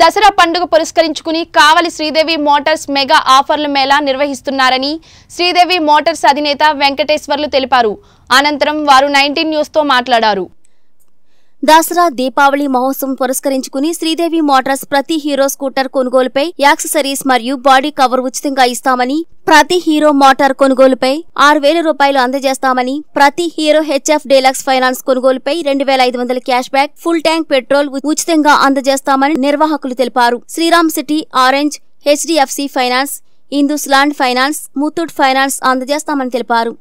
దసరా పండుగ పురస్కరించుకుని కావలి Sridevi Motors mega ఆఫర్ల మేళా నిర్వహిస్తున్నారని శ్రీదేవి మోటార్స్ అధినేత వెంకటేశ్వర్లు తెలిపారు. అనంతరం వారు 19 న్యూస్ తో మాట్లాడారు. దసరా దీపావళి మహోత్సవం పురస్కరించుకుని శ్రీదేవి మోటార్స్ ప్రతి హీరో స్కూటర్ కొనుగోలుపై యాక్సెసరీస్ మరియు బాడీ కవర్ ఉచితంగా ఇస్తామని, ప్రతి హీరో మోటార్ కొనుగోలుపై 6000 రూపాయలు అందజేస్తామని, ప్రతి హీరో హెచ్ఎఫ్ డీలక్స్ ఫైనాన్స్ కొనుగోలుపై 2500 cash back, full tank petrol ఉచితంగా అందజేస్తామని నిర్వాహకులు తెలిపారు. Shriram city, orange, HDFC finance, ఇందులాండ్ finance, Muthoot finance అందజేస్తామని తెలిపారు.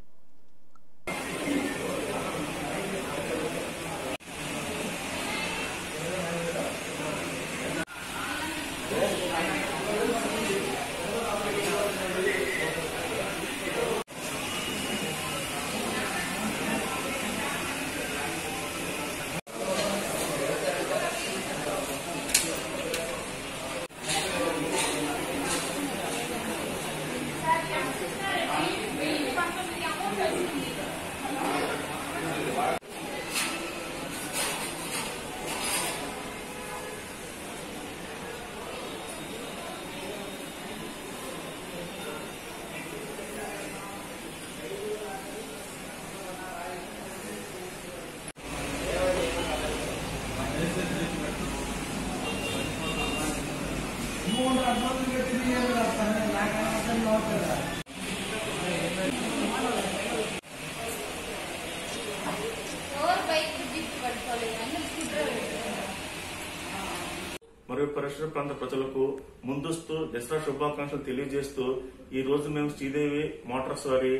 మరియు పరిసర ప్రాంత ప్రజలకు ముందస్తు దసరా శుభాకాంక్షలు తెలియజేస్తూ ఈ రోజు మేము శ్రీదేవి మోటార్స్ వారి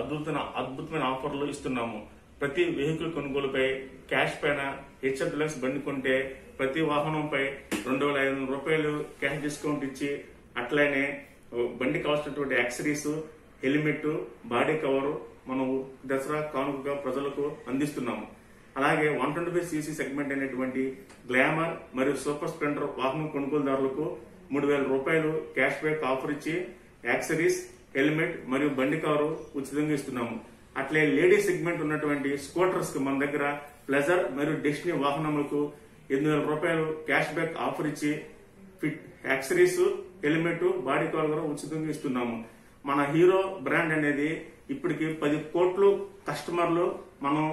అద్భుతమైన ఆఫర్లు ఇస్తున్నాము. ప్రతి వెహికల్ కొనుగోలుపై క్యాష్ పైన హెచ్ఎఫ్ డీలక్స్ బండి కొంటే ప్రతి వాహనంపై 2500 రూపాయలు క్యాష్ డిస్కౌంట్ ఇచ్చి, అట్లనే బండి కావాల్సినటువంటి యాక్సెసరీస్, హెల్మెట్, బాడీ కవర్ మనం దసరా కానుకగా ప్రజలకు అందిస్తున్నాము. అలాగే 125cc సెగ్మెంట్ అనేటువంటి గ్లామర్ మరియు సూపర్ స్ప్లెండర్ వాహనం కొనుగోలుదారులకు 3000 రూపాయలు క్యాష్ బ్యాక్ ఆఫర్ ఇచ్చి యాక్సెసరీస్, హెల్మెట్ మరియు బండి కవర్ ఉచితంగా ఇస్తున్నాము. అట్లే లేడీస్ సెగ్మెంట్ ఉన్నటువంటి స్కూటర్స్ కు మన దగ్గర ప్లెజర్ మరియు డెస్టినీ వాహనములకు 8000 రూపాయలు క్యాష్ బ్యాక్ ఆఫర్ ఇచ్చి యాక్సెసరీస్, హెల్మెట్, బాడీ కవర్ ఉచితంగా ఇస్తున్నాము. మన హీరో బ్రాండ్ అనేది ఇప్పటికి 10 కోట్ల కస్టమర్లు మనం